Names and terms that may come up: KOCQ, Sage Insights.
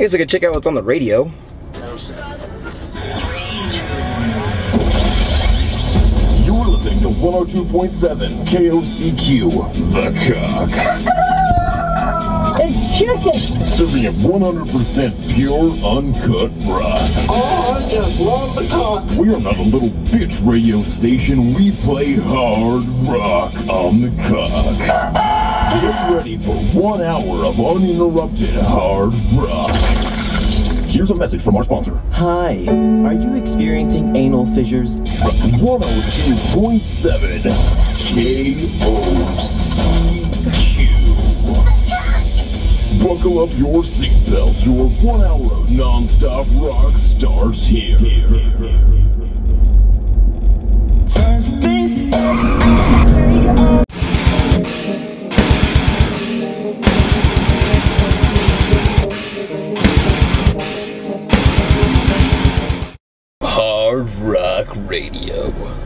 I guess I could check out what's on the radio. You're listening to 102.7 KOCQ, The Cock. It's chicken. Serving at 100% pure, uncut broth. Oh, I just love the cock. We are not a little bitch radio station. We play hard rock on The Cock. Get ready for 1 hour of uninterrupted hard rock. Here's a message from our sponsor. Hi, are you experiencing anal fissures? 102.7 KOCQ. Buckle up your seatbelts. Your 1 hour of non-stop rock starts here. First things first. Hard Rock Radio.